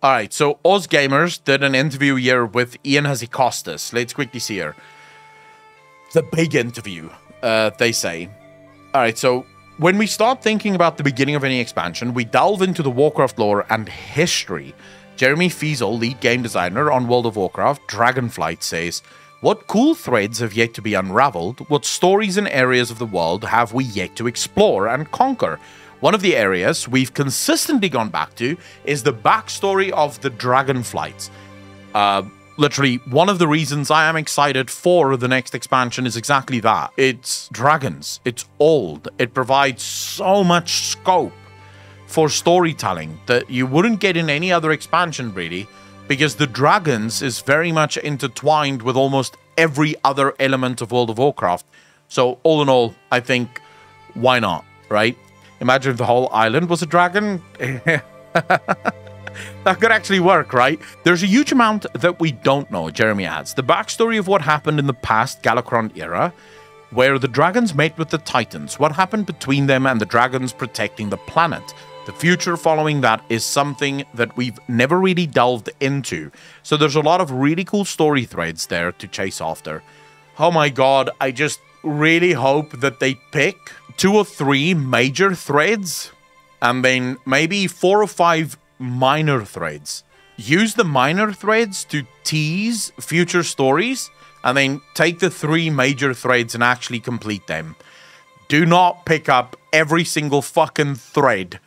All right, so Oz Gamers did an interview here with Ian Hazzikostas. Let's quickly see here. The big interview, they say. All right, so when we start thinking about the beginning of any expansion, we delve into the Warcraft lore and history. Jeremy Feasel, lead game designer on World of Warcraft, Dragonflight, says, what cool threads have yet to be unraveled? What stories and areas of the world have we yet to explore and conquer? One of the areas we've consistently gone back to is the backstory of the Dragonflights. Literally, one of the reasons I am excited for the next expansion is exactly that. It's dragons. It's old. It provides so much scope for storytelling that you wouldn't get in any other expansion, really, because the dragons is very much intertwined with almost every other element of World of Warcraft. So, all in all, I think, why not, right? Imagine if the whole island was a dragon. That could actually work, right? There's a huge amount that we don't know, Jeremy adds. The backstory of what happened in the past Galakrond era, where the dragons met with the Titans, what happened between them and the dragons protecting the planet. The future following that is something that we've never really delved into. So there's a lot of really cool story threads there to chase after. Oh my god, I just really hope that they pick 2 or 3 major threads, and then maybe 4 or 5 minor threads. Use the minor threads to tease future stories, and then take the 3 major threads and actually complete them. Do not pick up every single fucking thread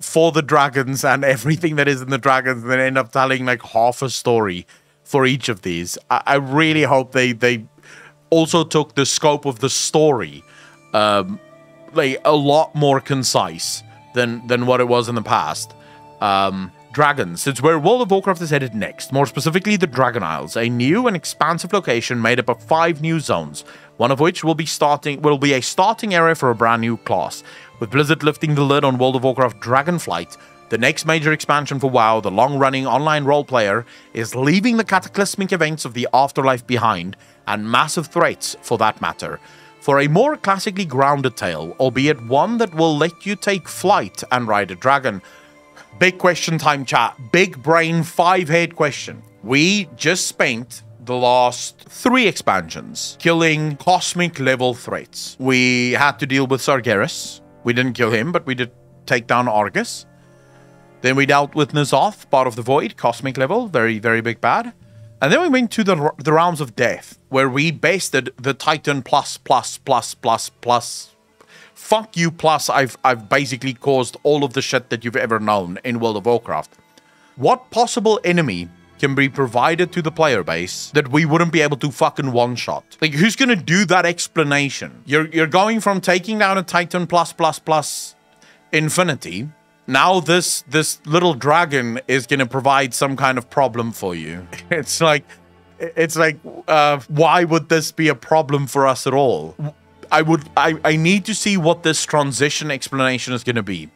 for the dragons and everything that is in the dragons, and then end up telling like half a story for each of these. I really hope they also took the scope of the story like a lot more concise than what it was in the past. Dragons. It's where World of Warcraft is headed next, more specifically the Dragon Isles, a new and expansive location made up of 5 new zones, one of which will be a starting area for a brand new class. With Blizzard lifting the lid on World of Warcraft Dragonflight, the next major expansion for WoW, the long-running online role player, is leaving the cataclysmic events of the afterlife behind, and massive threats for that matter, for a more classically grounded tale, albeit one that will let you take flight and ride a dragon. Big question time, chat. Big brain, 5-head question. We just spent the last 3 expansions killing cosmic level threats. We had to deal with Sargeras. We didn't kill him, but we did take down Argus. Then we dealt with N'zoth, part of the void, cosmic level, very, very big bad. And then we went to the Realms of Death, where we bested the Titan plus. Fuck you plus, I've basically caused all of the shit that you've ever known in World of Warcraft. What possible enemy can be provided to the player base that we wouldn't be able to fucking one-shot? Like, who's gonna do that explanation? You're going from taking down a Titan plus infinity. Now this little dragon is gonna provide some kind of problem for you. It's like, why would this be a problem for us at all? I need to see what this transition explanation is gonna be,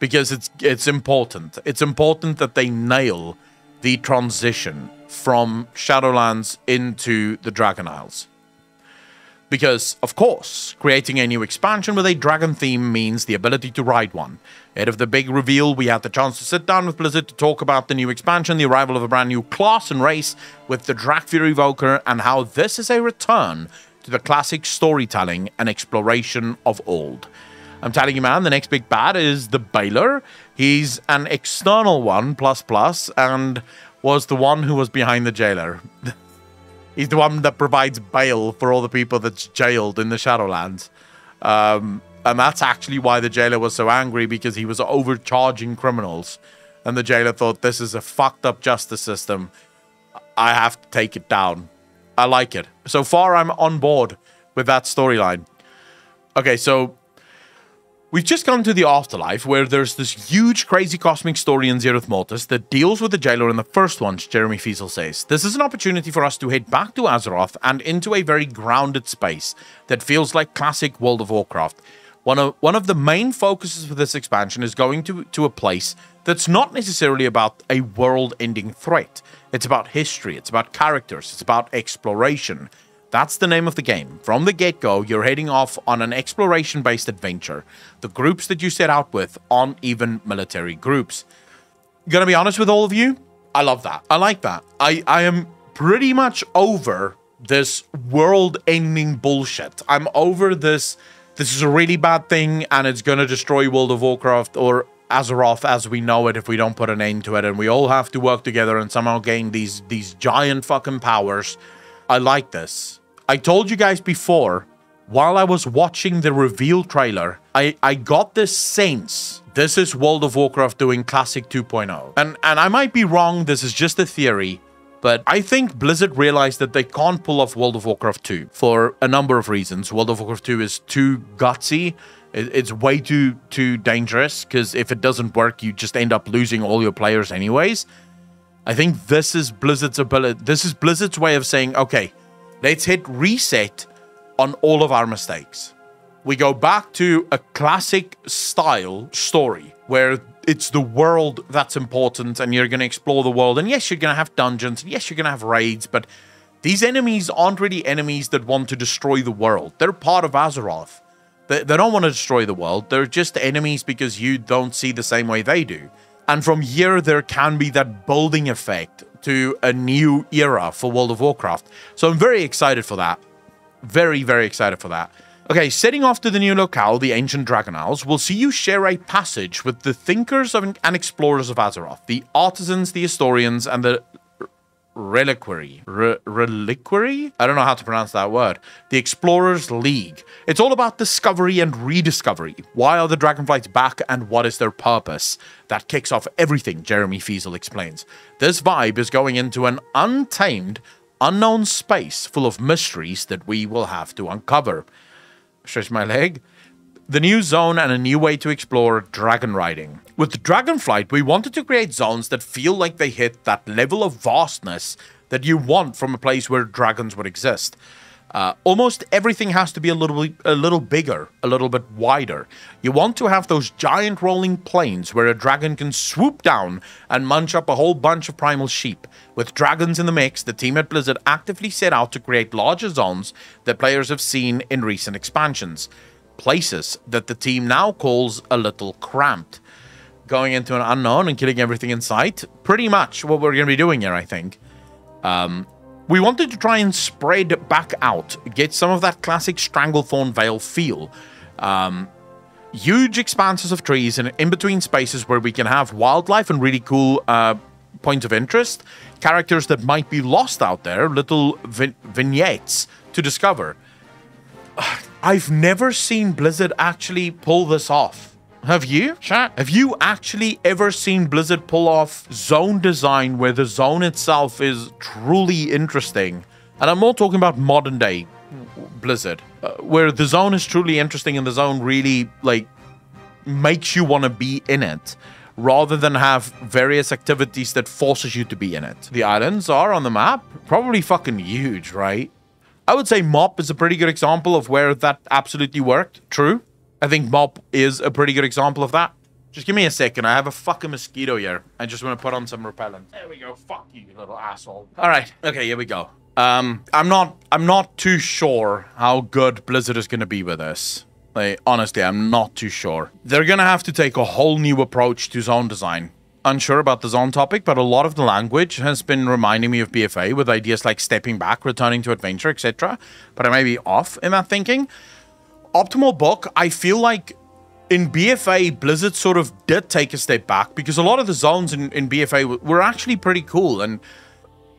because it's important. It's important that they nail the transition from Shadowlands into the Dragon Isles. Because, of course, creating a new expansion with a dragon theme means the ability to ride one. Ahead of the big reveal, we had the chance to sit down with Blizzard to talk about the new expansion, the arrival of a brand new class and race with the Dracthyr Evoker, and how this is a return to the classic storytelling and exploration of old. I'm telling you, man, the next big bad is the Jailer. He's an external one, plus, and was the one who was behind the Jailer. He's the one that provides bail for all the people that's jailed in the Shadowlands. And that's actually why the Jailer was so angry, because he was overcharging criminals. And the Jailer thought, this is a fucked up justice system. I have to take it down. I like it. So far, I'm on board with that storyline. Okay, so we've just come to the afterlife, where there's this huge, crazy cosmic story in Zereth Mortis that deals with the Jailer in the first one, Jeremy Feasel says. This is an opportunity for us to head back to Azeroth and into a very grounded space that feels like classic World of Warcraft. One of the main focuses for this expansion is going to a place that's not necessarily about a world-ending threat. It's about history, it's about characters, it's about exploration. That's the name of the game. From the get-go, you're heading off on an exploration-based adventure. The groups that you set out with aren't even military groups. Gonna be honest with all of you, I love that. I like that. I am pretty much over this world-ending bullshit. I'm over this. This is a really bad thing, and it's gonna destroy World of Warcraft or Azeroth as we know it if we don't put an end to it, and we all have to work together and somehow gain these giant fucking powers. I like this. I told you guys before, while I was watching the reveal trailer, I got this sense this is World of Warcraft doing Classic 2.0. And I might be wrong, this is just a theory, but I think Blizzard realized that they can't pull off World of Warcraft 2 for a number of reasons. World of Warcraft 2 is too gutsy. It's way too dangerous, because if it doesn't work, you just end up losing all your players anyways. I think this is Blizzard's ability. This is Blizzard's way of saying, okay, let's hit reset on all of our mistakes. We go back to a classic style story where it's the world that's important and you're going to explore the world. And yes, you're going to have dungeons. And yes, you're going to have raids. But these enemies aren't really enemies that want to destroy the world. They're part of Azeroth. They don't want to destroy the world. They're just enemies because you don't see the same way they do. And from here, there can be that building effect to a new era for World of Warcraft. So I'm very excited for that. Very, very excited for that. Okay, setting off to the new locale, the Ancient Dragon Isles, we'll see you share a passage with the thinkers and explorers of Azeroth, the artisans, the historians, and the Reliquary. Reliquary? I don't know how to pronounce that word. The Explorers League. It's all about discovery and rediscovery. Why are the Dragonflights back and what is their purpose? That kicks off everything, Jeremy Feasel explains. This vibe is going into an untamed, unknown space full of mysteries that we will have to uncover. Stretch my leg. The new zone and a new way to explore Dragonriding. With Dragonflight, we wanted to create zones that feel like they hit that level of vastness that you want from a place where dragons would exist. Almost everything has to be a little bigger, a little bit wider. You want to have those giant rolling plains where a dragon can swoop down and munch up a whole bunch of primal sheep. With dragons in the mix, the team at Blizzard actively set out to create larger zones that players have seen in recent expansions. Places that the team now calls a little cramped. Going into an unknown and killing everything in sight. Pretty much what we're going to be doing here, I think. We wanted to try and spread back out. Get some of that classic Stranglethorn Vale feel. Huge expanses of trees and in-between spaces where we can have wildlife and really cool points of interest. Characters that might be lost out there. Little vignettes to discover. I've never seen Blizzard actually pull this off. Have you, chat? Have you actually ever seen Blizzard pull off zone design where the zone itself is truly interesting? And I'm more talking about modern day Blizzard, where the zone is truly interesting and the zone really, like, makes you want to be in it, rather than have various activities that forces you to be in it. The islands are on the map, probably fucking huge, right? I would say Mop is a pretty good example of where that absolutely worked. True. I think Mop is a pretty good example of that. Just give me a second. I have a fucking mosquito here. I just want to put on some repellent. There we go. Fuck you, you little asshole. All right. Okay, here we go. I'm not too sure how good Blizzard is going to be with this. Like, honestly, I'm not too sure. They're going to have to take a whole new approach to zone design. Unsure about the zone topic, but a lot of the language has been reminding me of BFA with ideas like stepping back, returning to adventure, etc. But I may be off in that thinking. Optimal book, I feel like in BFA, Blizzard sort of did take a step back because a lot of the zones in BFA were actually pretty cool. And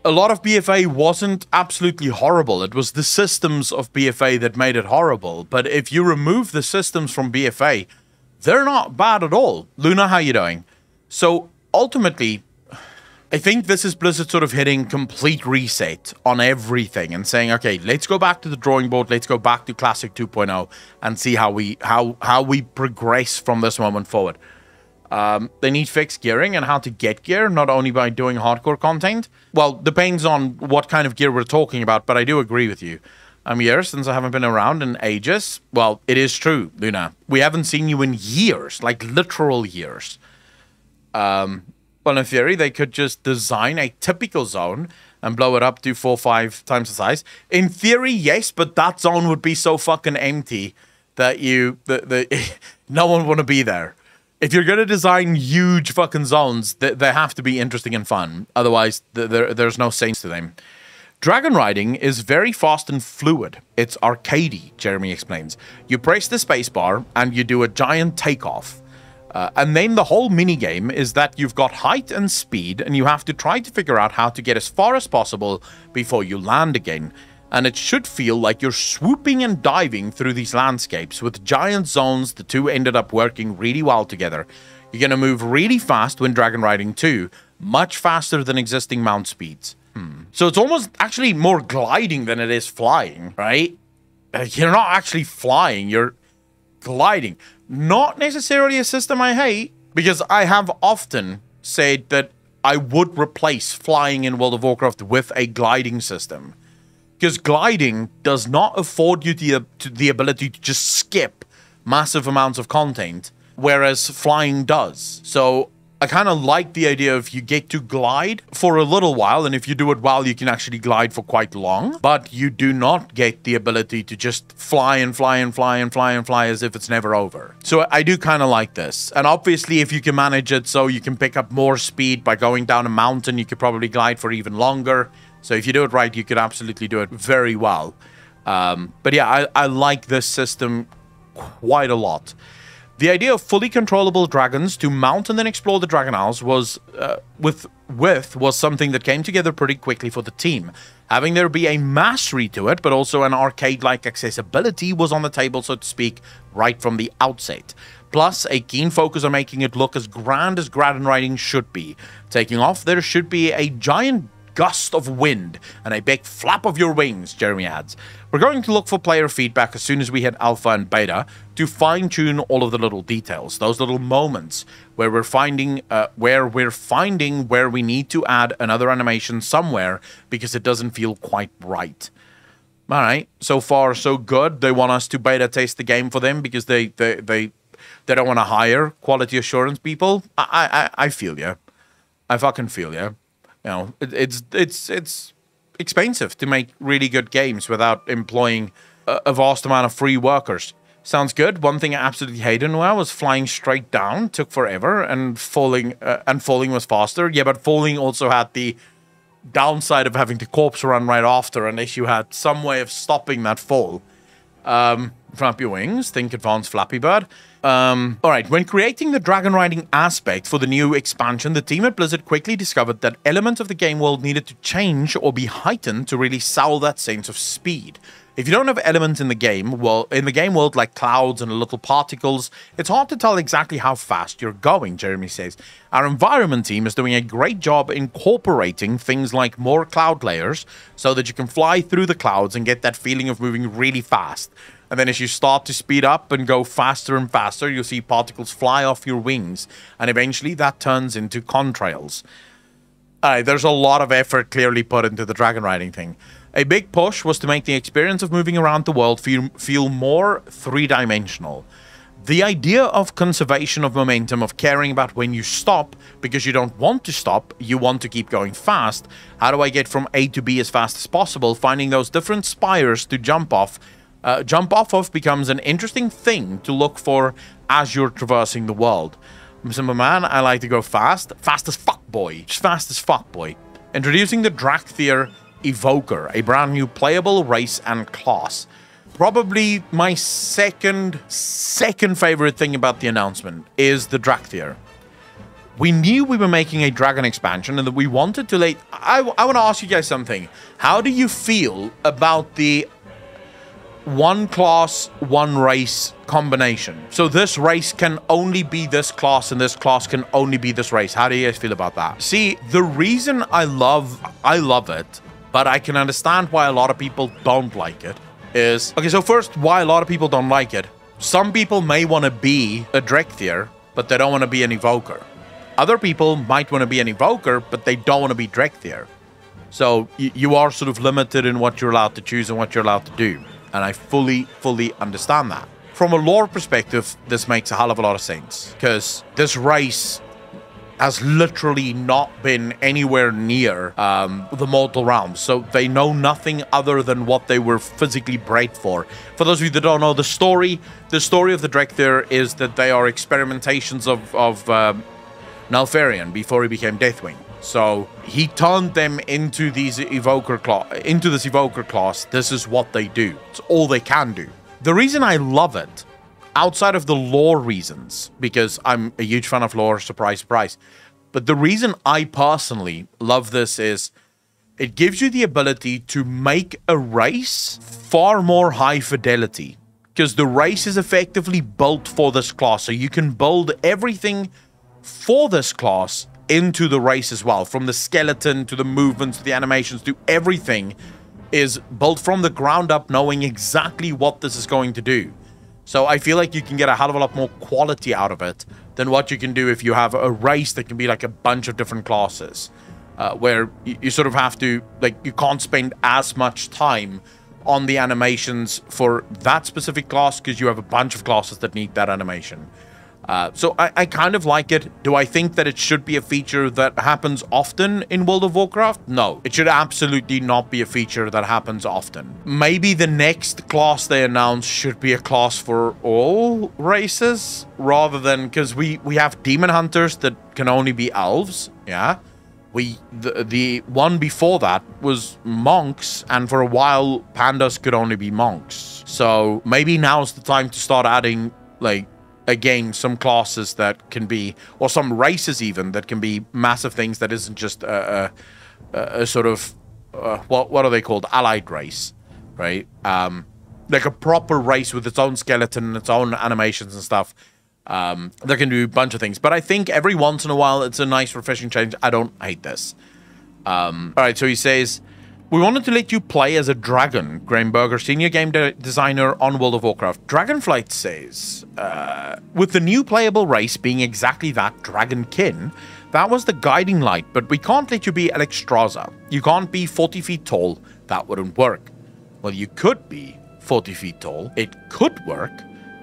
a lot of BFA wasn't absolutely horrible. It was the systems of BFA that made it horrible. But if you remove the systems from BFA, they're not bad at all. Luna, how you doing? So ultimately, I think this is Blizzard sort of hitting complete reset on everything and saying, okay, let's go back to the drawing board. Let's go back to Classic 2.0 and see how we progress from this moment forward. They need fixed gearing and how to get gear, not only by doing hardcore content. Well, depends on what kind of gear we're talking about, but I do agree with you. I'm here since I haven't been around in ages. Well, it is true, Luna. We haven't seen you in years, like literal years. Well, in theory, they could just design a typical zone and blow it up to 4 or 5 times the size. In theory, yes, but that zone would be so fucking empty that no one would want to be there. If you're going to design huge fucking zones, they have to be interesting and fun. Otherwise, there's no sense to them. Dragonriding is very fast and fluid. It's arcadey, Jeremy explains. You press the spacebar and you do a giant takeoff. And then the whole minigame is that you've got height and speed and you have to try to figure out how to get as far as possible before you land again. And it should feel like you're swooping and diving through these landscapes. With giant zones, the two ended up working really well together. You're going to move really fast when Dragonriding 2, much faster than existing mount speeds. So it's almost actually more gliding than it is flying, right? You're not actually flying, you're gliding. Not necessarily a system I hate, because I have often said that I would replace flying in World of Warcraft with a gliding system. Because gliding does not afford you the ability to just skip massive amounts of content, whereas flying does. So I kind of like the idea of you get to glide for a little while, and if you do it well, you can actually glide for quite long, but you do not get the ability to just fly and fly and fly and fly and fly as if it's never over. So I do kind of like this. And obviously, if you can manage it so you can pick up more speed by going down a mountain, you could probably glide for even longer. So if you do it right, you could absolutely do it very well. But yeah, I like this system quite a lot. The idea of fully controllable dragons to mount and then explore the Dragon Isles was, was something that came together pretty quickly for the team. Having there be a mastery to it, but also an arcade-like accessibility was on the table, so to speak, right from the outset. Plus, a keen focus on making it look as grand as Dragonriding should be. Taking off, there should be a giant gust of wind and a big flap of your wings, Jeremy adds. We're going to look for player feedback as soon as we hit alpha and beta to fine-tune all of the little details, those little moments where we're finding where we need to add another animation somewhere because it doesn't feel quite right. All right, so far so good. They want us to beta test the game for them because they don't want to hire quality assurance people. I feel you. I fucking feel you. You know, it's expensive to make really good games without employing a vast amount of free workers. Sounds good. One thing I absolutely hated was flying straight down, took forever, and falling was faster. Yeah, but falling also had the downside of having to corpse run right after, unless you had some way of stopping that fall. Flap your wings, think advanced Flappy Bird. Alright, when creating the dragon riding aspect for the new expansion, the team at Blizzard quickly discovered that elements of the game world needed to change or be heightened to really sell that sense of speed. If you don't have elements in the game, well, in the game world like clouds and little particles, it's hard to tell exactly how fast you're going, Jeremy says. Our environment team is doing a great job incorporating things like more cloud layers so that you can fly through the clouds and get that feeling of moving really fast. And then as you start to speed up and go faster and faster, you'll see particles fly off your wings, and eventually that turns into contrails. There's a lot of effort clearly put into the dragon riding thing. A big push was to make the experience of moving around the world feel more three-dimensional. The idea of conservation of momentum, of caring about when you stop, because you don't want to stop, you want to keep going fast. How do I get from A to B as fast as possible? Finding those different spires to jump off of becomes an interesting thing to look for as you're traversing the world. I'm a simple man, I like to go fast. Fast as fuck, boy. Just fast as fuck, boy. Introducing the Dracthyr Evoker, a brand new playable race and class. Probably my second favorite thing about the announcement is the Dracthyr. We knew we were making a dragon expansion and that we wanted to lay... I want to ask you guys something. How do you feel about the one class, one race combination? So this race can only be this class and this class can only be this race. How do you guys feel about that? See, the reason I love it, but I can understand why a lot of people don't like it is... Okay, so first, why a lot of people don't like it. Some people may want to be a Dracthyr, but they don't want to be an Evoker. Other people might want to be an Evoker, but they don't want to be Dracthyr. So you are sort of limited in what you're allowed to choose and what you're allowed to do. And I fully understand that. From a lore perspective, this makes a hell of a lot of sense. Because this race has literally not been anywhere near the mortal realms, so they know nothing other than what they were physically bred for. For those of you that don't know the story of the Dracthyr is that they are experimentations of Nalfarion before he became Deathwing. So he turned them into these Evoker class, into this Evoker class. This is what they do. It's all they can do. The reason I love it, outside of the lore reasons, because I'm a huge fan of lore, surprise, surprise. But the reason I personally love this is it gives you the ability to make a race far more high fidelity, because the race is effectively built for this class. So you can build everything for this class into the race as well, from the skeleton to the movements to the animations to everything is built from the ground up, knowing exactly what this is going to do. So I feel like you can get a hell of a lot more quality out of it than what you can do if you have a race that can be like a bunch of different classes, where you sort of have to, like, you can't spend as much time on the animations for that specific class because you have a bunch of classes that need that animation. So I kind of like it. Do I think that it should be a feature that happens often in World of Warcraft? No, it should absolutely not be a feature that happens often. Maybe the next class they announce should be a class for all races rather than, because we have Demon Hunters that can only be elves. Yeah, the one before that was Monks, and for a while Pandas could only be Monks. So maybe now's the time to start adding, like, again, some classes that can be, or some races even, that can be massive things that isn't just a sort of, what are they called? Allied race, right? Like a proper race with its own skeleton and its own animations and stuff. That can do a bunch of things. But I think every once in a while, it's a nice refreshing change. I don't hate this. All right, so he says, we wanted to let you play as a dragon, Graham Berger, senior game designer on World of Warcraft. Dragonflight says, with the new playable race being exactly that, dragonkin, that was the guiding light, but we can't let you be Alexstrasza. You can't be 40 feet tall. That wouldn't work. Well, you could be 40 feet tall. It could work.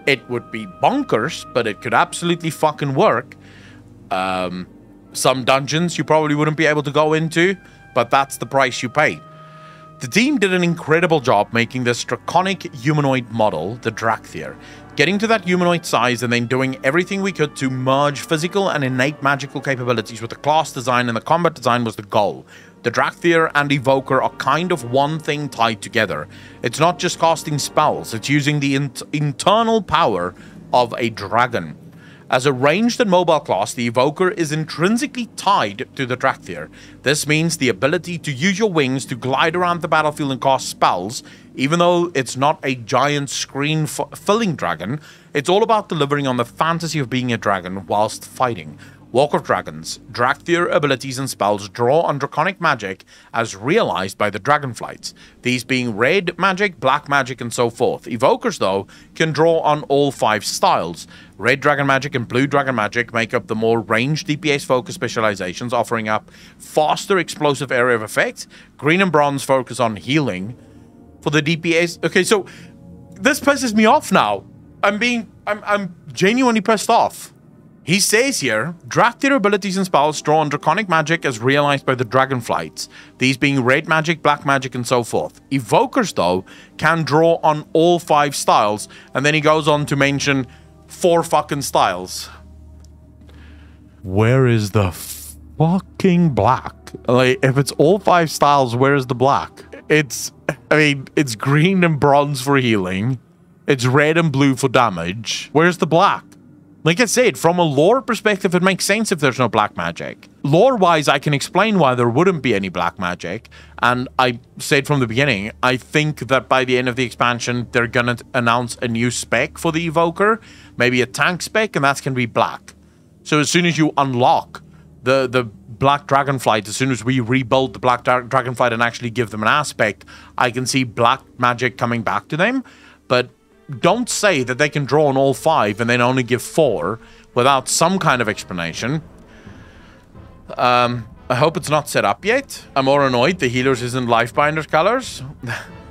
It would be bonkers, but it could absolutely fucking work. Some dungeons you probably wouldn't be able to go into, but that's the price you pay. The team did an incredible job making this draconic humanoid model, the Dracthyr, getting to that humanoid size and then doing everything we could to merge physical and innate magical capabilities with the class design, and the combat design was the goal. The Dracthyr and Evoker are kind of one thing tied together. It's not just casting spells, it's using the internal power of a dragon. As a ranged and mobile class, the Evoker is intrinsically tied to the Dracthyr. This means the ability to use your wings to glide around the battlefield and cast spells. Even though it's not a giant screen-filling dragon, it's all about delivering on the fantasy of being a dragon whilst fighting. Walk of Dragons, Dracthyr abilities and spells draw on draconic magic as realized by the Dragonflights, these being red magic, black magic, and so forth. Evokers, though, can draw on all five styles. Red dragon magic and blue dragon magic make up the more ranged DPS-focused specializations, offering up faster explosive area of effect. Green and bronze focus on healing for the DPS. Okay, so this pisses me off now. I'm genuinely pissed off. He says here, Dracthyr abilities and spells draw on draconic magic as realized by the Dragonflights, these being red magic, black magic, and so forth. Evokers, though, can draw on all five styles, and then he goes on to mention 4 fucking styles. Where is the fucking black? Like, if it's all 5 styles, where is the black? It's, I mean, it's green and bronze for healing. It's red and blue for damage. Where's the black? Like I said, from a lore perspective, it makes sense if there's no black magic. Lore-wise, I can explain why there wouldn't be any black magic. And I said from the beginning, I think that by the end of the expansion, they're going to announce a new spec for the Evoker. Maybe a tank spec, and that's going to be black. So as soon as you unlock the Black Dragonflight, as soon as we rebuild the Black Dragonflight and actually give them an aspect, I can see black magic coming back to them. But don't say that they can draw on all 5 and then only give 4 without some kind of explanation. I hope it's not set up yet. I'm more annoyed the healers isn't Lifebinder's colors.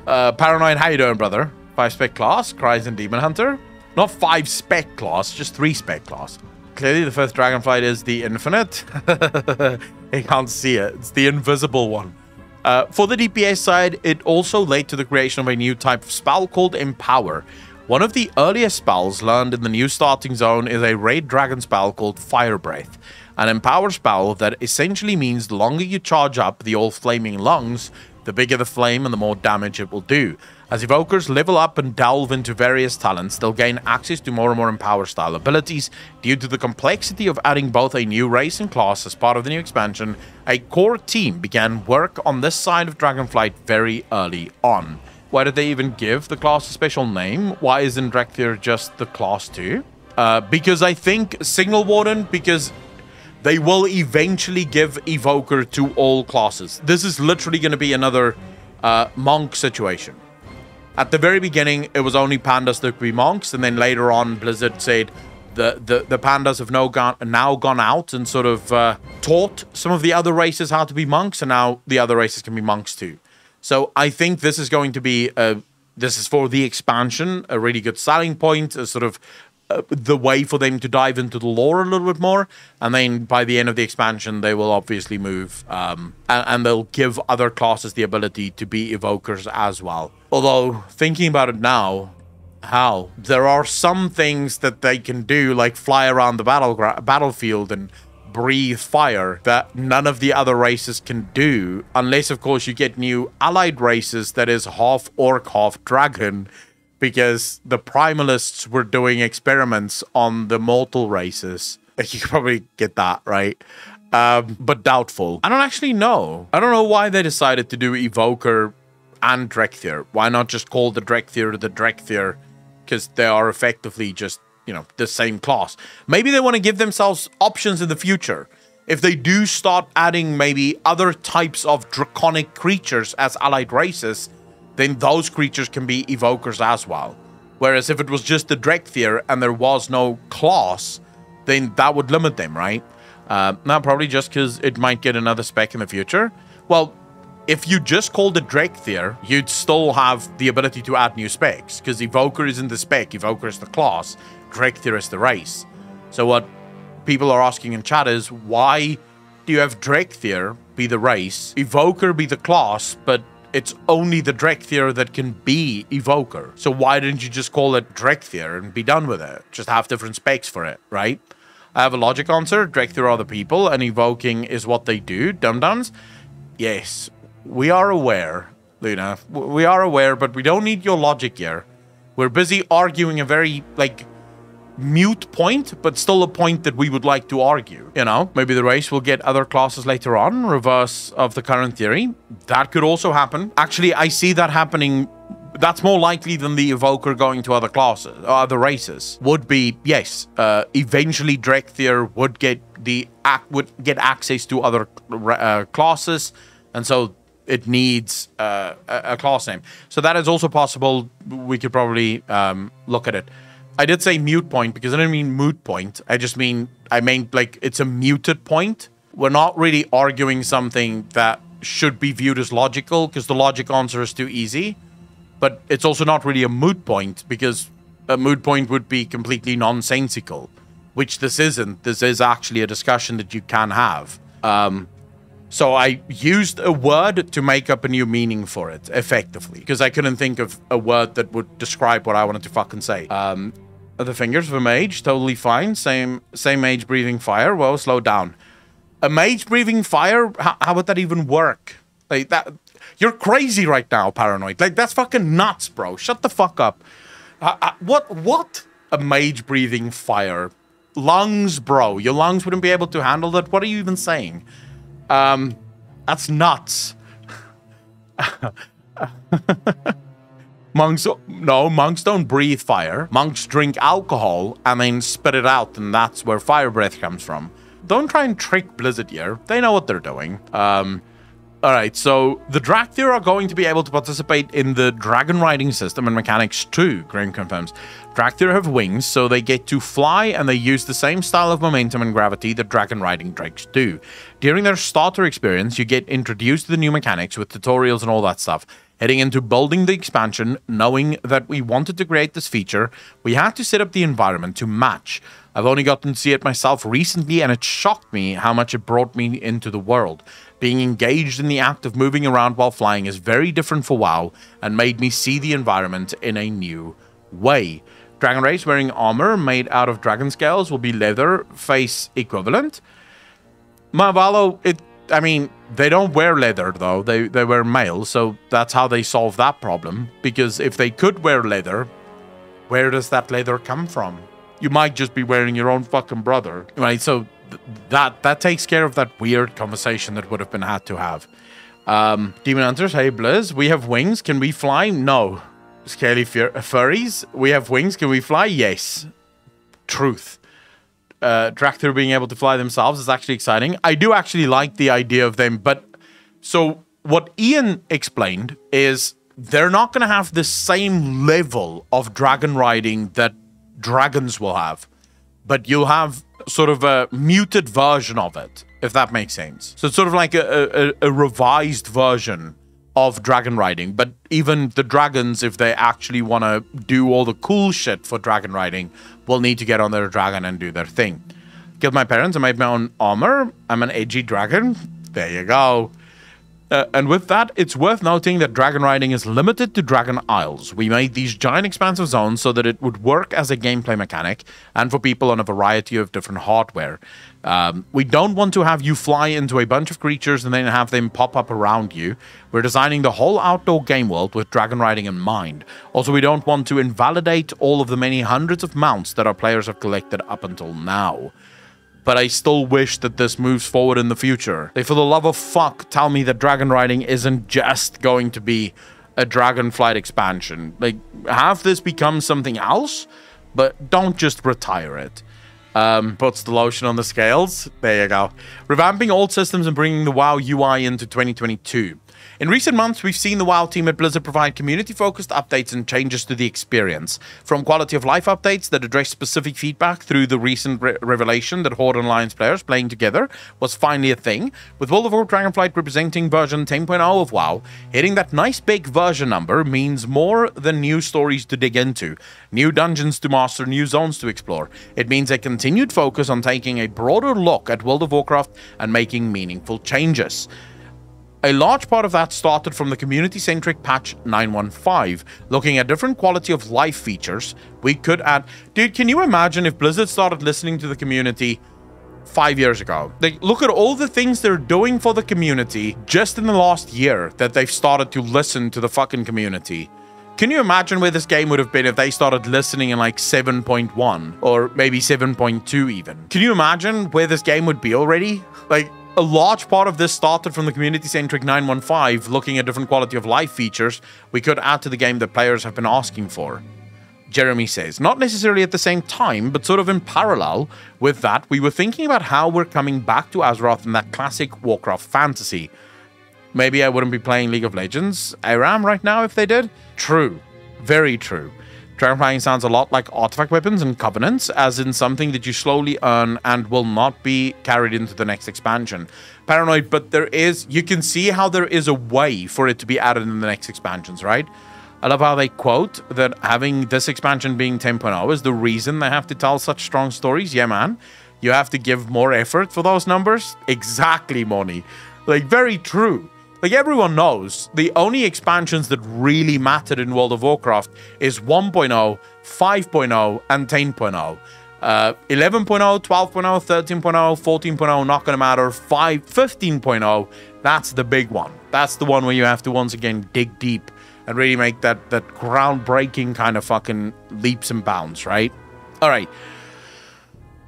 Paranoid, how you doing, brother? 5 spec class, Cries and Demon Hunter. Not 5 spec class, just 3 spec class. Clearly the first Dragonflight is the infinite. You can't see it. It's the invisible one. For the DPS side, it also led to the creation of a new type of spell called Empower. One of the earliest spells learned in the new starting zone is a raid dragon spell called Fire Breath, an Empower spell that essentially means the longer you charge up the all-flaming lungs, the bigger the flame and the more damage it will do. As Evokers level up and delve into various talents, they'll gain access to more and more Empower-style abilities due to the complexity of adding both a new race and class as part of the new expansion. A core team began work on this side of Dragonflight very early on. Why did they even give the class a special name? Why isn't Dracthyr just the class 2? Because I think Signal Warden, because they will eventually give Evoker to all classes. This is literally going to be another monk situation. At the very beginning, it was only pandas that could be monks, and then later on, Blizzard said the pandas have now gone out and sort of taught some of the other races how to be monks, and now the other races can be monks too. So I think this is going to be, this is for the expansion, a really good selling point, a sort of the way for them to dive into the lore a little bit more. And then by the end of the expansion, they will obviously move, and they'll give other classes the ability to be Evokers as well. Although, thinking about it now, how? There are some things that they can do, like fly around the battlefield and breathe fire, that none of the other races can do, unless, of course, you get new allied races that is half orc, half dragon, because the Primalists were doing experiments on the mortal races. You could probably get that, right? But doubtful. I don't actually know. I don't know why they decided to do Evoker and Dracthyr. Why not just call the Dracthyr? Because they are effectively just, you know, the same class. Maybe they want to give themselves options in the future. If they do start adding maybe other types of draconic creatures as allied races, then those creatures can be Evokers as well. Whereas if it was just the Dracthyr and there was no class, then that would limit them, right? Now, probably just because it might get another spec in the future. Well, if you just called it Dracthyr, you'd still have the ability to add new specs, because Evoker isn't the spec, Evoker is the class, Dracthyr is the race. So what people are asking in chat is, why do you have Dracthyr be the race, Evoker be the class, but it's only the Dracthyr that can be Evoker? So why didn't you just call it Dracthyr and be done with it? Just have different specs for it, right? I have a logic answer. Dracthyr are the people, and evoking is what they do, dum-dums. Yes. We are aware, Luna. We are aware, but we don't need your logic here. We're busy arguing a very, like, mute point, but still a point that we would like to argue. You know, maybe the race will get other classes later on, reverse of the current theory. That could also happen. Actually, I see that happening. That's more likely than the Evoker going to other classes, or other races. Would be, yes, eventually Dracthyr would get access to other classes, and so it needs a class name. So that is also possible. We could probably look at it. I did say mute point because I didn't mean moot point. I just mean, like, it's a muted point. We're not really arguing something that should be viewed as logical because the logic answer is too easy. But it's also not really a moot point because a moot point would be completely nonsensical, which this isn't. This is actually a discussion that you can have. So I used a word to make up a new meaning for it, effectively, because I couldn't think of a word that would describe what I wanted to fucking say. The fingers of a mage, totally fine. Same mage breathing fire. Well, slow down. A mage breathing fire? How would that even work? Like that? You're crazy right now, Paranoid. Like, that's fucking nuts, bro. Shut the fuck up. What? A mage breathing fire? Lungs, bro. Your lungs wouldn't be able to handle that. What are you even saying? That's nuts. Monks, no, monks don't breathe fire. Monks drink alcohol and then spit it out, and that's where fire breath comes from. Don't try and trick Blizzard here. They know what they're doing. All right, so the Dracthyr are going to be able to participate in the dragon riding system and mechanics too, Graham confirms. Dracthyr have wings, so they get to fly, and they use the same style of momentum and gravity that dragon riding drakes do. During their starter experience, you get introduced to the new mechanics with tutorials and all that stuff. Heading into building the expansion, knowing that we wanted to create this feature, we had to set up the environment to match. I've only gotten to see it myself recently, and it shocked me how much it brought me into the world. Being engaged in the act of moving around while flying is very different for WoW, and made me see the environment in a new way. Dragon race wearing armor made out of dragon scales will be leather face equivalent. Marvalo, I mean, they don't wear leather, though. They wear mail, so that's how they solve that problem. Because if they could wear leather, where does that leather come from? You might just be wearing your own fucking brother. Right, so that takes care of that weird conversation that would have been had to have. Demon Hunters, hey, Blizz, we have wings. Can we fly? No. Scaly furries, we have wings. Can we fly? Yes. Truth. Dracthyr being able to fly themselves is actually exciting. I do actually like the idea of them, but so what Ian explained is they're not going to have the same level of dragon riding that dragons will have, but you'll have sort of a muted version of it, if that makes sense. So it's sort of like a revised version of dragon riding, but even the dragons, if they actually want to do all the cool shit for dragon riding, will need to get on their dragon and do their thing. Killed my parents and made my own armor. I'm an edgy dragon. There you go. And with that, it's worth noting that dragon riding is limited to Dragon Isles. We made these giant expansive zones so that it would work as a gameplay mechanic and for people on a variety of different hardware. We don't want to have you fly into a bunch of creatures and then have them pop up around you. We're designing the whole outdoor game world with dragon riding in mind. Also, we don't want to invalidate all of the many hundreds of mounts that our players have collected up until now. But I still wish that this moves forward in the future. They, for the love of fuck, tell me that dragon riding isn't just going to be a Dragonflight expansion. Like, have this become something else, but don't just retire it. Puts the lotion on the scales. There you go. Revamping old systems and bringing the WoW UI into 2022. In recent months, we've seen the WoW team at Blizzard provide community-focused updates and changes to the experience. From quality of life updates that address specific feedback through the recent revelation that Horde and Alliance players playing together was finally a thing, with World of Warcraft Dragonflight representing version 10.0 of WoW, hitting that nice big version number means more than new stories to dig into, new dungeons to master, new zones to explore. It means a continued focus on taking a broader look at World of Warcraft and making meaningful changes. A large part of that started from the community-centric patch 9.1.5, looking at different quality of life features we could add. Dude, can you imagine if Blizzard started listening to the community 5 years ago? Like, look at all the things they're doing for the community just in the last year that they've started to listen to the fucking community. Can you imagine where this game would have been if they started listening in like 7.1 or maybe 7.2 even? Can you imagine where this game would be already? Like, a large part of this started from the community-centric 9.1.5, looking at different quality of life features we could add to the game that players have been asking for. Jeremy says, not necessarily at the same time, but sort of in parallel with that, we were thinking about how we're coming back to Azeroth in that classic Warcraft fantasy. Maybe I wouldn't be playing League of Legends, ARAM right now if they did. True. Very true. Dragonflying sounds a lot like artifact weapons and covenants, as in something that you slowly earn and will not be carried into the next expansion. Paranoid, but there is, you can see how there is a way for it to be added in the next expansions, right? I love how they quote that having this expansion being 10.0 is the reason they have to tell such strong stories. Yeah, man, you have to give more effort for those numbers. Exactly, Moni. Like, very true. Like, everyone knows, the only expansions that really mattered in World of Warcraft is 1.0, 5.0, and 10.0. 11.0, 12.0, 13.0, 14.0, not going to matter. 15.0, that's the big one. That's the one where you have to once again dig deep and really make that groundbreaking kind of fucking leaps and bounds, right? All right.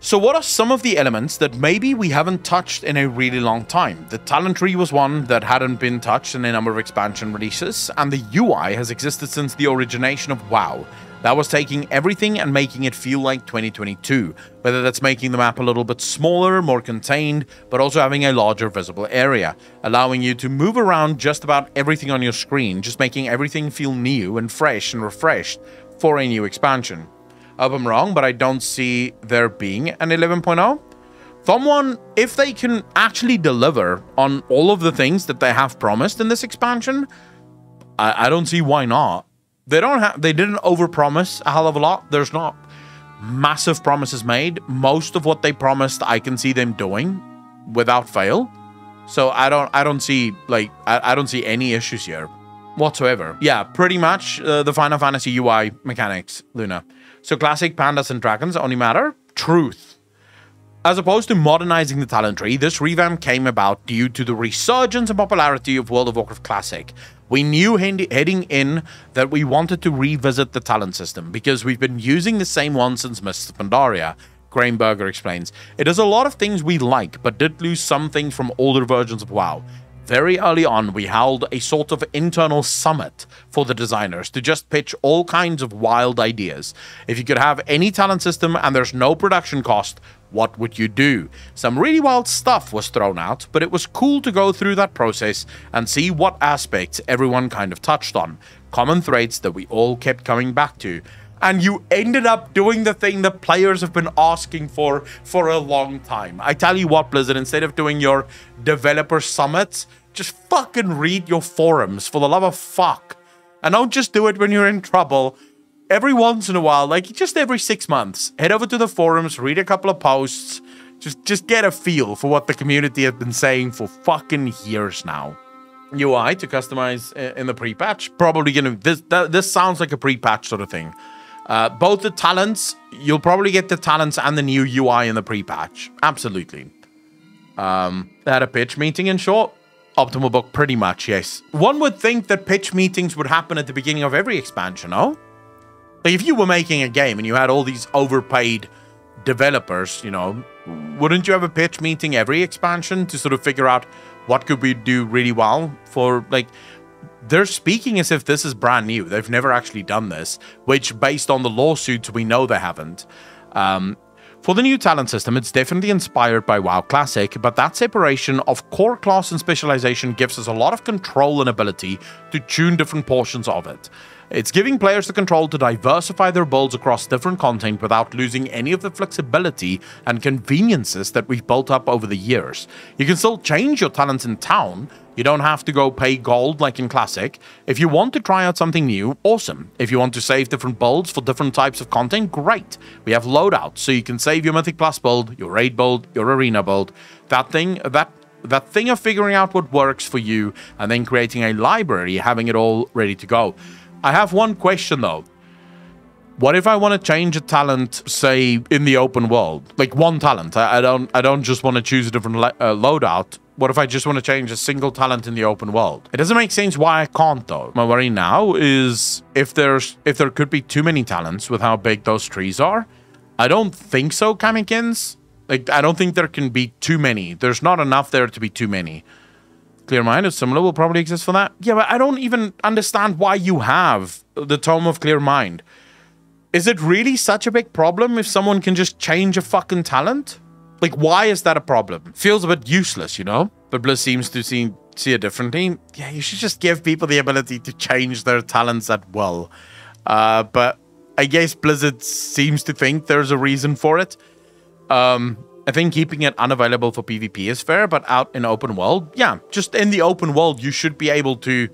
So what are some of the elements that maybe we haven't touched in a really long time? The talent tree was one that hadn't been touched in a number of expansion releases, and the UI has existed since the origination of WoW. That was taking everything and making it feel like 2022, whether that's making the map a little bit smaller, more contained, but also having a larger visible area, allowing you to move around just about everything on your screen, just making everything feel new and fresh and refreshed for a new expansion. Hope I'm wrong, but I don't see there being an 11.0. Someone, if they can actually deliver on all of the things that they have promised in this expansion, I don't see why not. They didn't overpromise a hell of a lot. There's not massive promises made. Most of what they promised, I can see them doing without fail. So I don't see any issues here whatsoever. Yeah, pretty much the Final Fantasy UI mechanics, Luna. So classic pandas and dragons only matter. Truth. As opposed to modernizing the talent tree, this revamp came about due to the resurgence and popularity of World of Warcraft Classic. We knew heading in that we wanted to revisit the talent system because we've been using the same one since Mists of Pandaria. Graham Berger explains, it is a lot of things we like, but did lose some things from older versions of WoW. Very early on, we held a sort of internal summit for the designers to just pitch all kinds of wild ideas. If you could have any talent system and there's no production cost, what would you do? Some really wild stuff was thrown out, but it was cool to go through that process and see what aspects everyone kind of touched on. Common threads that we all kept coming back to. And you ended up doing the thing that players have been asking for a long time. I tell you what, Blizzard, instead of doing your developer summits, just fucking read your forums, for the love of fuck. And don't just do it when you're in trouble. Every once in a while, like just every 6 months, head over to the forums, read a couple of posts, just get a feel for what the community has been saying for fucking years now. UI to customize in the pre-patch, probably gonna, this sounds like a pre-patch sort of thing. Both the talents, you'll probably get the talents and the new UI in the pre-patch. Absolutely. They had a pitch meeting in short. Optimal book, pretty much, yes. One would think that pitch meetings would happen at the beginning of every expansion, no? Like, if you were making a game and you had all these overpaid developers, you know, wouldn't you have a pitch meeting every expansion to sort of figure out what could we do really well for, like... They're speaking as if this is brand new. They've never actually done this, which based on the lawsuits, we know they haven't. For the new talent system, it's definitely inspired by WoW Classic, but that separation of core class and specialization gives us a lot of control and ability to tune different portions of it. It's giving players the control to diversify their builds across different content without losing any of the flexibility and conveniences that we've built up over the years. You can still change your talents in town. You don't have to go pay gold like in Classic. If you want to try out something new, awesome. If you want to save different builds for different types of content, great. We have loadouts, so you can save your Mythic Plus build, your Raid build, your Arena build. That thing of figuring out what works for you and then creating a library, having it all ready to go. I have one question though. What if I want to change a talent, say, in the open world? Like one talent. I don't just want to choose a different loadout. What if I just want to change a single talent in the open world? It doesn't make sense why I can't though. My worry now is if there could be too many talents with how big those trees are. I don't think so, Kamikins. Like, I don't think there can be too many. There's not enough there to be too many. Clear Mind is similar, will probably exist for that. Yeah, but I don't even understand why you have the Tome of Clear Mind. Is it really such a big problem if someone can just change a fucking talent? Like, why is that a problem? Feels a bit useless, you know? But Bliss seems to see it differently. Yeah, you should just give people the ability to change their talents at will. But I guess Blizzard seems to think there's a reason for it. I think keeping it unavailable for PvP is fair, but out in open world, yeah, just in the open world, you should be able to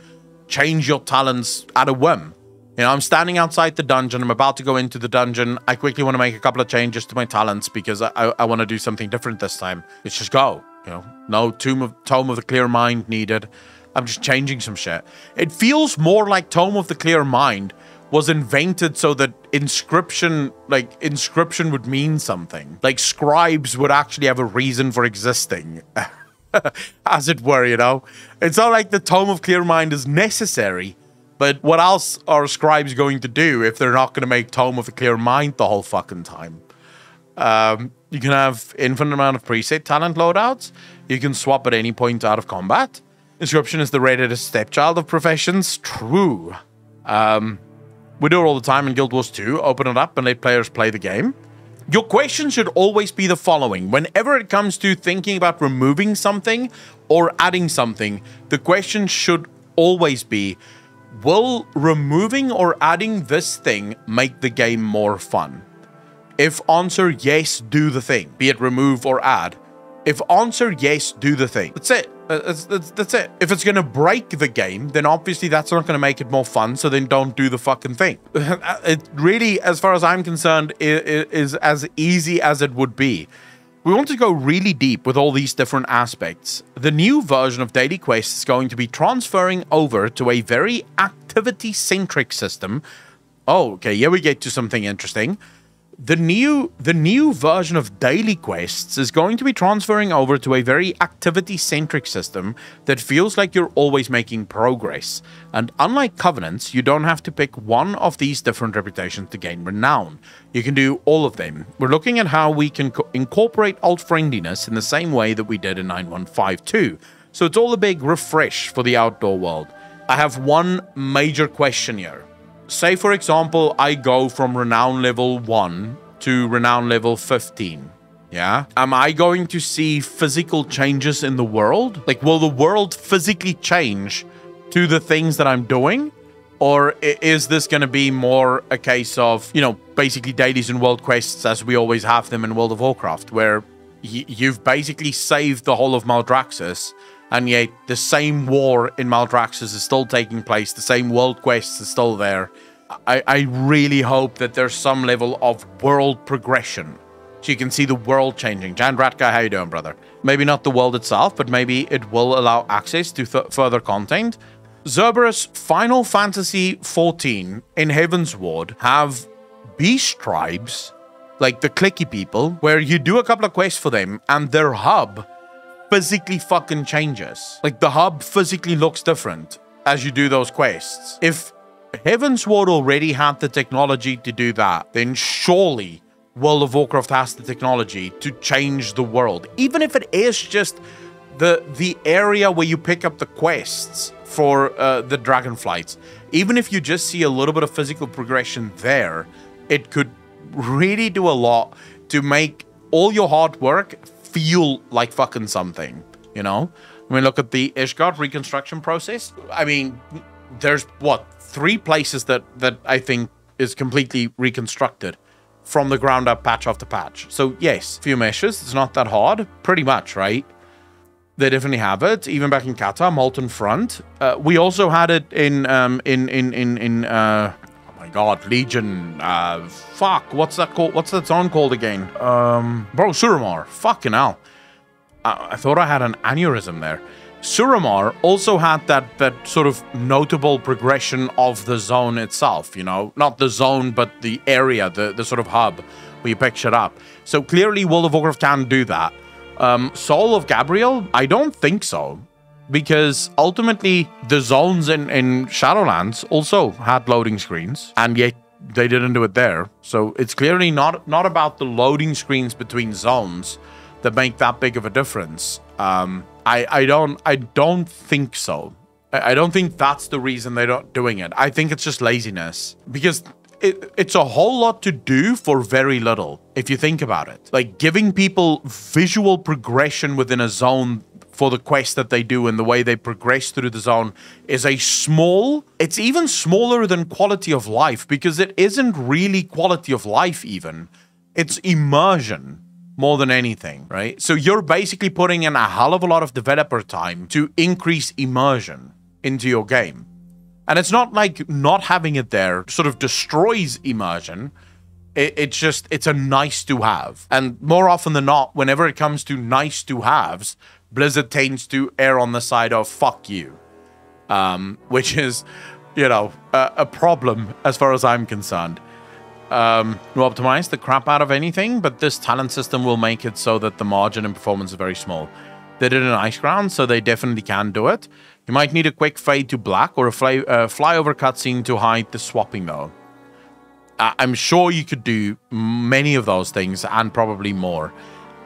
change your talents at a whim. You know, I'm standing outside the dungeon. I'm about to go into the dungeon. I quickly want to make a couple of changes to my talents because I want to do something different this time. Let's just go, you know, no Tome of the Clear Mind needed. I'm just changing some shit. It feels more like Tome of the Clear Mind was invented so that inscription would mean something. Like, scribes would actually have a reason for existing, as it were, you know? It's not like the Tome of Clear Mind is necessary, but what else are scribes going to do if they're not going to make Tome of the Clear Mind the whole fucking time? You can have infinite amount of preset talent loadouts. You can swap at any point out of combat. Inscription is the Redditor stepchild of professions. True. We do it all the time in Guild Wars 2. Open it up and let players play the game. Your question should always be the following. Whenever it comes to thinking about removing something or adding something, the question should always be, will removing or adding this thing make the game more fun? If answer yes, do the thing. Be it remove or add. If answer yes, do the thing. That's it. That's it. If it's going to break the game, then obviously that's not going to make it more fun, so then don't do the fucking thing. It really, as far as I'm concerned, is as easy as it would be. We want to go really deep with all these different aspects. The new version of Daily Quest is going to be transferring over to a very activity-centric system. Oh, okay, here we get to something interesting. The new version of Daily Quests is going to be transferring over to a very activity-centric system that feels like you're always making progress. And unlike Covenants, you don't have to pick one of these different reputations to gain renown. You can do all of them. We're looking at how we can incorporate alt-friendliness in the same way that we did in 9152. So it's all a big refresh for the outdoor world. I have one major question here. Say, for example, I go from Renown Level 1 to Renown Level 15, yeah? Am I going to see physical changes in the world? Like, will the world physically change to the things that I'm doing? Or is this going to be more a case of, you know, basically dailies and world quests as we always have them in World of Warcraft, where you've basically saved the whole of Maldraxxus, and yet the same war in Maldraxxus is still taking place. The same world quests are still there. I really hope that there's some level of world progression, so you can see the world changing. Jan Ratka, how you doing, brother? Maybe not the world itself, but maybe it will allow access to further content. Cerberus, Final Fantasy XIV in Heaven's Ward have beast tribes, like the clicky people, where you do a couple of quests for them and their hub physically fucking changes. Like, the hub physically looks different as you do those quests. If Heaven's Ward already had the technology to do that, then surely World of Warcraft has the technology to change the world. Even if it is just the area where you pick up the quests for the Dragonflights, even if you just see a little bit of physical progression there, it could really do a lot to make all your hard work feel like fucking something, you know? I mean, look at the Ishgard reconstruction process. I mean, there's, what, 3 places that I think is completely reconstructed from the ground up, patch after patch. So, yes, a few meshes. It's not that hard, pretty much, right? They definitely have it. Even back in Qatar, Molten Front. We also had it in God, Legion, fuck, what's that called? What's that zone called again? Bro, Suramar, fucking hell. I thought I had an aneurysm there. Suramar also had that sort of notable progression of the zone itself, you know? Not the zone, but the area, the sort of hub where you pick shit up. So clearly World of Warcraft can do that. Soul of Gabriel? I don't think so. Because ultimately, the zones in Shadowlands also had loading screens, and yet they didn't do it there. So it's clearly not about the loading screens between zones that make that big of a difference. I don't think so. I don't think that's the reason they're not doing it. I think it's just laziness, because it's a whole lot to do for very little, if you think about it. Like, giving people visual progression within a zone for the quest that they do and the way they progress through the zone is a small, it's even smaller than quality of life, because it isn't really quality of life even. It's immersion more than anything, right? So you're basically putting in a hell of a lot of developer time to increase immersion into your game. And it's not like not having it there sort of destroys immersion. It's just, it's a nice to have. And more often than not, whenever it comes to nice to haves, Blizzard tends to err on the side of fuck you, which is, you know, a problem as far as I'm concerned. We'll optimize the crap out of anything, but this talent system will make it so that the margin in performance is very small. They did an ice ground, so they definitely can do it. You might need a quick fade to black or a flyover cutscene to hide the swapping, though. I'm sure you could do many of those things and probably more.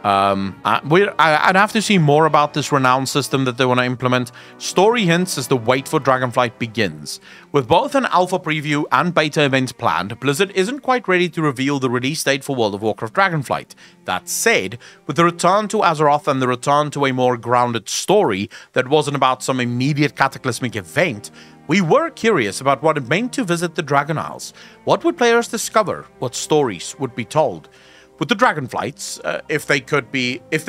I'd have to see more about this renown system that they want to implement. Story hints as the wait for Dragonflight begins. With both an alpha preview and beta events planned, Blizzard isn't quite ready to reveal the release date for World of Warcraft Dragonflight. That said, with the return to Azeroth and the return to a more grounded story that wasn't about some immediate cataclysmic event, we were curious about what it meant to visit the Dragon Isles. What would players discover? What stories would be told? With the Dragonflights, if they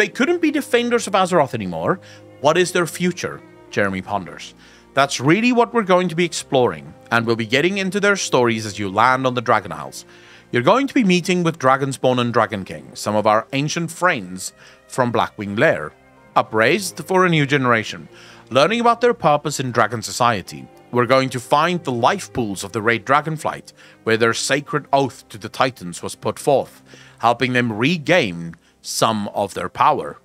couldn't be defenders of Azeroth anymore, What is their future? Jeremy ponders. That's really what we're going to be exploring, and we'll be getting into their stories as you land on the Dragon Isles. You're going to be meeting with Dragonspawn and Dragon King, some of our ancient friends from Blackwing Lair, upraised for a new generation, learning about their purpose in Dragon Society. We're going to find the life pools of the Raid Dragonflight, where their sacred oath to the Titans was put forth, helping them regain some of their power.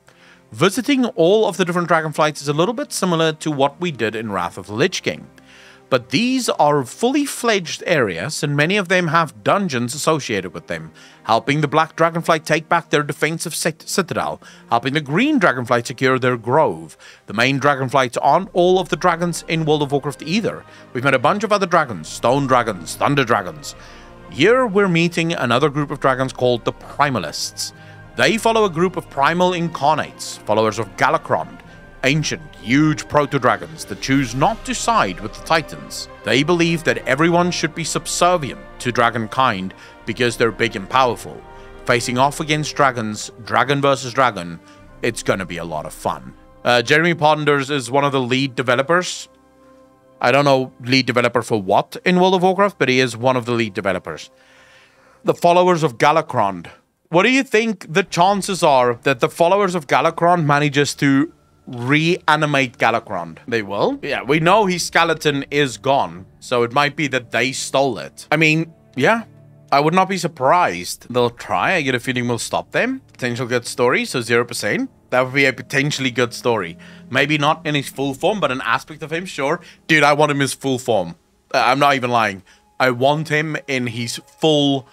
Visiting all of the different Dragonflights is a little bit similar to what we did in Wrath of the Lich King, but these are fully fledged areas and many of them have dungeons associated with them, helping the Black Dragonflight take back their defensive citadel, helping the Green Dragonflight secure their grove. The main Dragonflights aren't all of the dragons in World of Warcraft either. We've met a bunch of other dragons, Stone Dragons, Thunder Dragons. Here we're meeting another group of dragons called the Primalists. They follow a group of primal incarnates, followers of Galakrond, ancient, huge proto-dragons that choose not to side with the Titans. They believe that everyone should be subservient to dragonkind because they're big and powerful. Facing off against dragons, dragon versus dragon, it's going to be a lot of fun. Jeremy Ponders is one of the lead developers. I don't know lead developer for what in World of Warcraft, but he is one of the lead developers. The followers of Galakrond. What do you think the chances are that the followers of Galakrond manages to reanimate Galakrond? They will? Yeah, we know his skeleton is gone, so it might be that they stole it. I mean, yeah, I would not be surprised. They'll try. I get a feeling we'll stop them. Potential good story, so 0%. That would be a potentially good story. Maybe not in his full form, but an aspect of him, sure. Dude, I want him in his full form. I'm not even lying. I want him in his full form.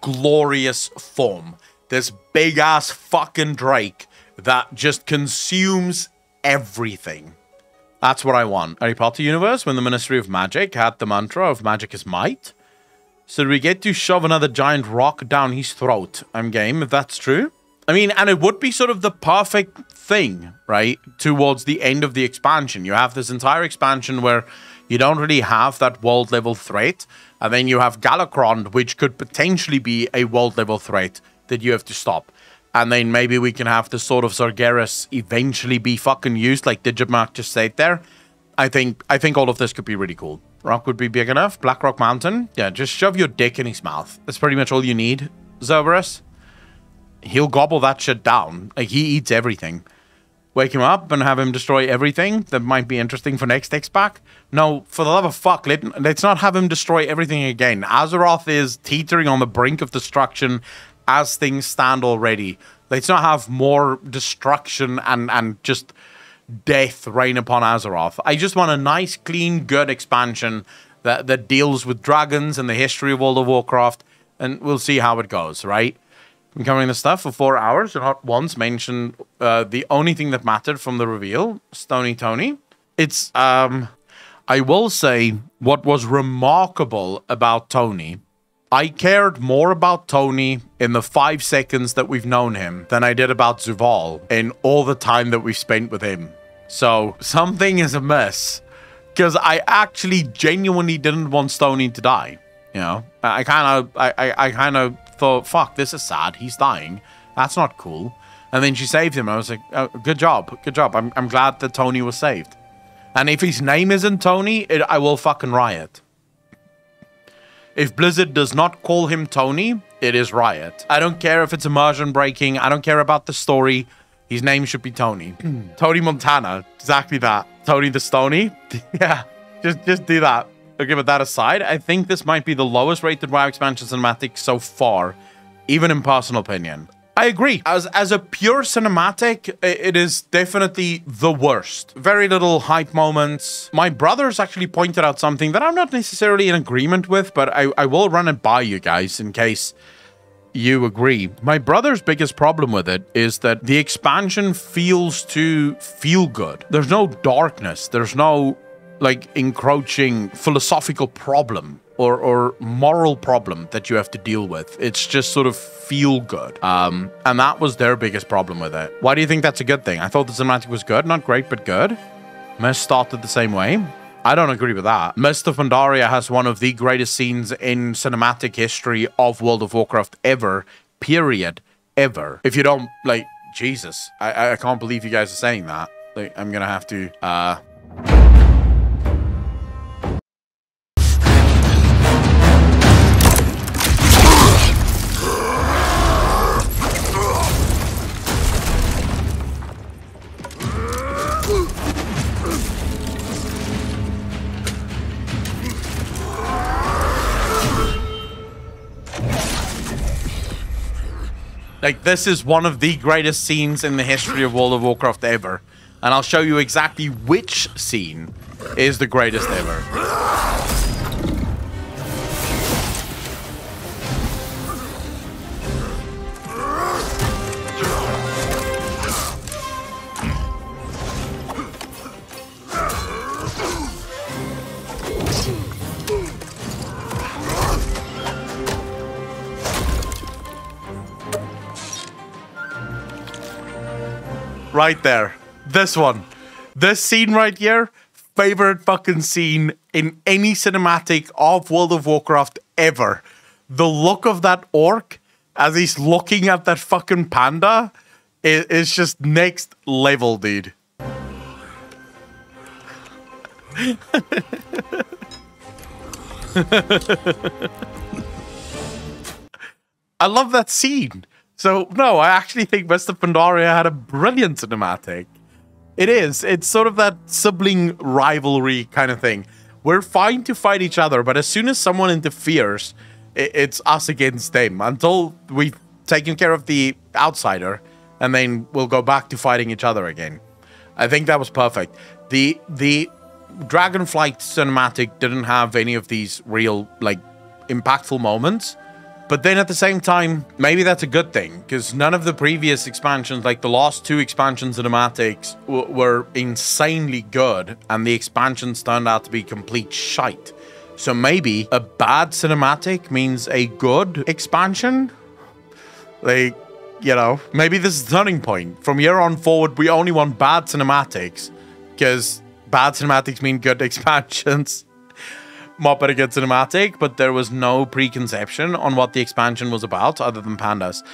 Glorious form. This big ass fucking Drake that just consumes everything. That's what I want. Harry Potter universe, when the Ministry of Magic had the mantra of magic is might. So we get to shove another giant rock down his throat. I'm game if that's true. I mean, and it would be sort of the perfect thing, right? Towards the end of the expansion. You have this entire expansion where you don't really have that world level threat. And then you have Galakrond, which could potentially be a world level threat that you have to stop. And then maybe we can have the Sword of Sargeras eventually be fucking used, like Digimark just said there. I think all of this could be really cool. Rock would be big enough. Black Rock Mountain. Yeah, just shove your dick in his mouth. That's pretty much all you need, Cerberus. He'll gobble that shit down. Like, he eats everything. Wake him up and have him destroy everything. That might be interesting for next X pack. No, for the love of fuck, let's not have him destroy everything again. Azeroth is teetering on the brink of destruction as things stand already. Let's not have more destruction and just death rain upon Azeroth. I just want a nice, clean, good expansion that deals with dragons and the history of World of Warcraft. And we'll see how it goes, right? Been covering this stuff for 4 hours and not once mentioned the only thing that mattered from the reveal, Stony Tony. It's, I will say what was remarkable about Tony. I cared more about Tony in the 5 seconds that we've known him than I did about Zuval in all the time that we've spent with him. So something is amiss because I actually genuinely didn't want Stony to die. You know, I kind of thought, fuck, this is sad. He's dying. That's not cool. And then she saved him. I was like, oh, good job. Good job. I'm glad that Tony was saved. And if his name isn't Tony, I will fucking riot. If Blizzard does not call him Tony, it is riot. I don't care if it's immersion breaking. I don't care about the story. His name should be Tony. Tony Montana. Exactly that. Tony the Stony. Yeah. Just do that. Okay, but that aside, I think this might be the lowest rated WoW expansion cinematic so far, even in personal opinion. I agree. As a pure cinematic, it is definitely the worst. Very little hype moments. My brothers actually pointed out something that I'm not necessarily in agreement with, but I will run it by you guys in case you agree. My brother's biggest problem with it is that the expansion feels too feel good. There's no darkness. There's no like encroaching philosophical problem or moral problem that you have to deal with. It's just sort of feel good. And that was their biggest problem with it. Why do you think that's a good thing? I thought the cinematic was good. Not great, but good. Mist started the same way. I don't agree with that. Mists of Pandaria has one of the greatest scenes in cinematic history of World of Warcraft ever, period, ever. If you don't, like, Jesus, I can't believe you guys are saying that. Like, I'm gonna have to, like, this is one of the greatest scenes in the history of World of Warcraft ever. And I'll show you exactly which scene is the greatest ever. Right there. This one. This scene right here, favorite fucking scene in any cinematic of World of Warcraft ever. The look of that orc as he's looking at that fucking panda is just next level, dude. I love that scene. So, no, I actually think Mists of Pandaria had a brilliant cinematic. It is. It's sort of that sibling rivalry kind of thing. We're fine to fight each other, but as soon as someone interferes, it's us against them until we've taken care of the outsider, and then we'll go back to fighting each other again. I think that was perfect. The Dragonflight cinematic didn't have any of these real, like, impactful moments. But then at the same time, maybe that's a good thing, because none of the previous expansions, like the last two expansion cinematics, were insanely good, and the expansions turned out to be complete shite. So maybe a bad cinematic means a good expansion? Like, you know, maybe this is the turning point. From here on forward, we only want bad cinematics, because bad cinematics mean good expansions. Mop at a good cinematic, but there was no preconception on what the expansion was about other than pandas.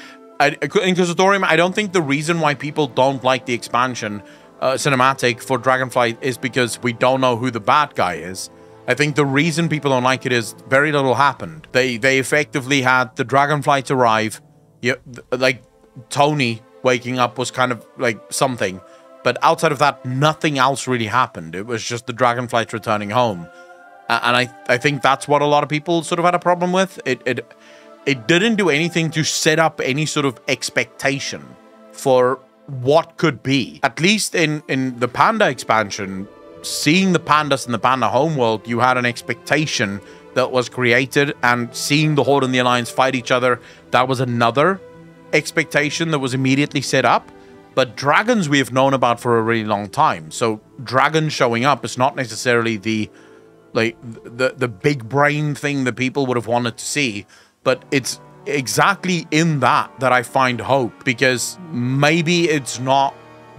Inquisitorium, I don't think the reason why people don't like the expansion cinematic for Dragonflight is because we don't know who the bad guy is. I think the reason people don't like it is very little happened. They effectively had the Dragonflights arrive. Yeah, like Tony waking up was kind of like something, but outside of that, nothing else really happened. It was just the Dragonflights returning home. And I think that's what a lot of people sort of had a problem with. It didn't do anything to set up any sort of expectation for what could be. At least in the Panda expansion, seeing the pandas in the Panda homeworld, you had an expectation that was created, and seeing the Horde and the Alliance fight each other, that was another expectation that was immediately set up. But dragons we have known about for a really long time. So dragons showing up is not necessarily the... like the big brain thing that people would have wanted to see, but it's exactly in that I find hope, because maybe it's not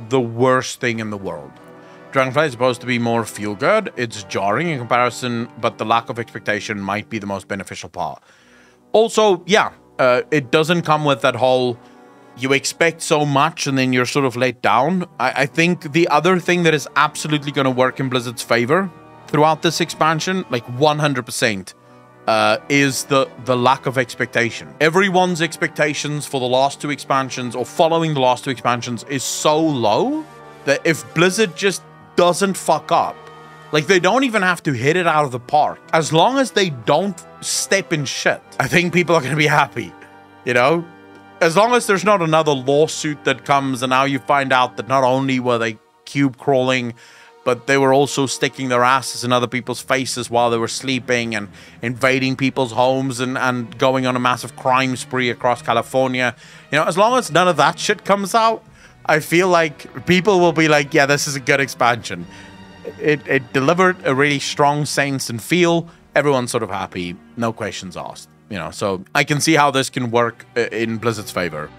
the worst thing in the world. Dragonflight is supposed to be more feel good. It's jarring in comparison, but the lack of expectation might be the most beneficial part. Also, yeah, it doesn't come with that whole you expect so much and then you're sort of let down. I think the other thing that is absolutely going to work in Blizzard's favor throughout this expansion, like 100%, is the lack of expectation. Everyone's expectations for the last two expansions, or following the last two expansions, is so low that if Blizzard just doesn't fuck up, like, they don't even have to hit it out of the park. As long as they don't step in shit, I think people are going to be happy, you know? As long as there's not another lawsuit that comes and now you find out that not only were they cube crawling, but they were also sticking their asses in other people's faces while they were sleeping, and invading people's homes, and going on a massive crime spree across California. You know, as long as none of that shit comes out, I feel like people will be like, yeah, this is a good expansion. It delivered a really strong sense and feel. Everyone's sort of happy. No questions asked. You know, so I can see how this can work in Blizzard's favor.